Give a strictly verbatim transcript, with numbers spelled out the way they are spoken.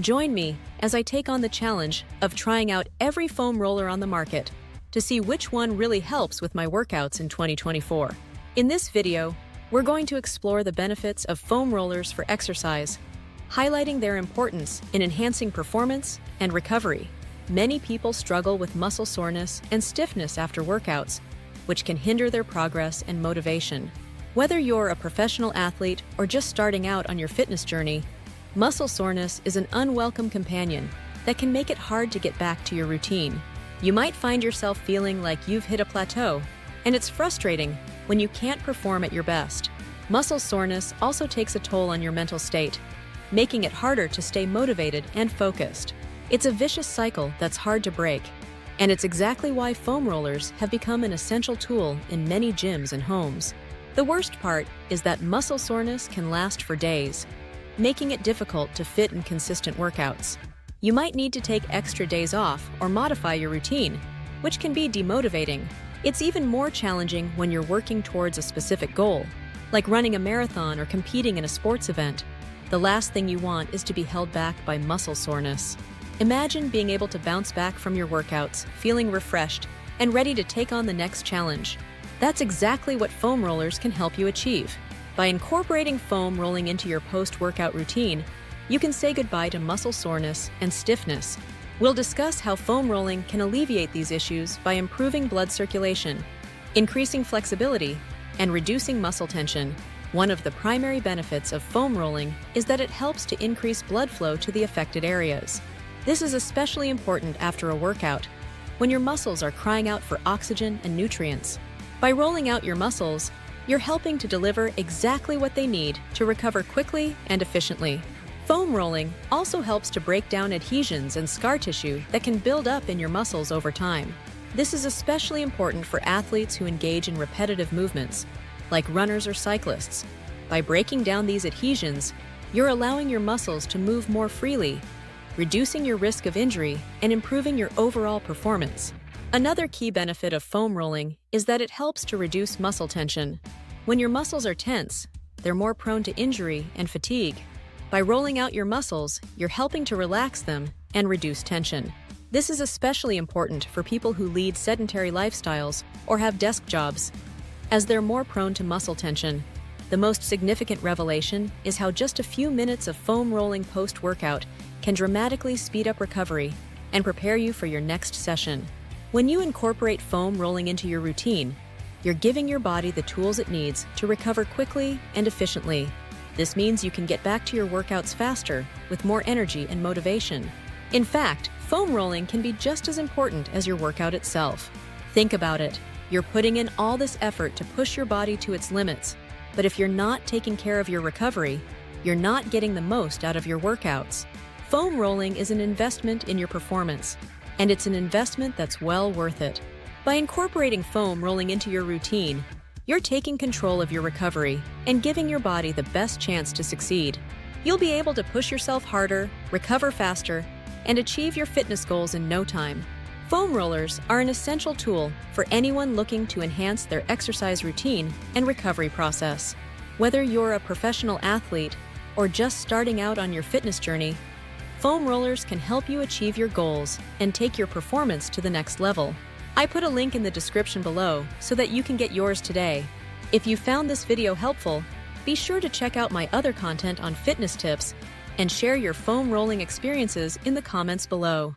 Join me as I take on the challenge of trying out every foam roller on the market to see which one really helps with my workouts in twenty twenty-four. In this video, we're going to explore the benefits of foam rollers for exercise, highlighting their importance in enhancing performance and recovery. Many people struggle with muscle soreness and stiffness after workouts, which can hinder their progress and motivation. Whether you're a professional athlete or just starting out on your fitness journey, muscle soreness is an unwelcome companion that can make it hard to get back to your routine. You might find yourself feeling like you've hit a plateau, and it's frustrating when you can't perform at your best. Muscle soreness also takes a toll on your mental state, making it harder to stay motivated and focused. It's a vicious cycle that's hard to break, and it's exactly why foam rollers have become an essential tool in many gyms and homes. The worst part is that muscle soreness can last for days, making it difficult to fit in consistent workouts. You might need to take extra days off or modify your routine, which can be demotivating. It's even more challenging when you're working towards a specific goal, like running a marathon or competing in a sports event. The last thing you want is to be held back by muscle soreness. Imagine being able to bounce back from your workouts, feeling refreshed and ready to take on the next challenge. That's exactly what foam rollers can help you achieve. By incorporating foam rolling into your post-workout routine, you can say goodbye to muscle soreness and stiffness. We'll discuss how foam rolling can alleviate these issues by improving blood circulation, increasing flexibility, and reducing muscle tension. One of the primary benefits of foam rolling is that it helps to increase blood flow to the affected areas. This is especially important after a workout, when your muscles are crying out for oxygen and nutrients. By rolling out your muscles, you're helping to deliver exactly what they need to recover quickly and efficiently. Foam rolling also helps to break down adhesions and scar tissue that can build up in your muscles over time. This is especially important for athletes who engage in repetitive movements, like runners or cyclists. By breaking down these adhesions, you're allowing your muscles to move more freely, reducing your risk of injury and improving your overall performance. Another key benefit of foam rolling is that it helps to reduce muscle tension. When your muscles are tense, they're more prone to injury and fatigue. By rolling out your muscles, you're helping to relax them and reduce tension. This is especially important for people who lead sedentary lifestyles or have desk jobs, as they're more prone to muscle tension. The most significant revelation is how just a few minutes of foam rolling post-workout can dramatically speed up recovery and prepare you for your next session. When you incorporate foam rolling into your routine, you're giving your body the tools it needs to recover quickly and efficiently. This means you can get back to your workouts faster with more energy and motivation. In fact, foam rolling can be just as important as your workout itself. Think about it. You're putting in all this effort to push your body to its limits, but if you're not taking care of your recovery, you're not getting the most out of your workouts. Foam rolling is an investment in your performance, and it's an investment that's well worth it. By incorporating foam rolling into your routine, you're taking control of your recovery and giving your body the best chance to succeed. You'll be able to push yourself harder, recover faster, and achieve your fitness goals in no time. Foam rollers are an essential tool for anyone looking to enhance their exercise routine and recovery process. Whether you're a professional athlete or just starting out on your fitness journey, foam rollers can help you achieve your goals and take your performance to the next level. I put a link in the description below so that you can get yours today. If you found this video helpful, be sure to check out my other content on fitness tips and share your foam rolling experiences in the comments below.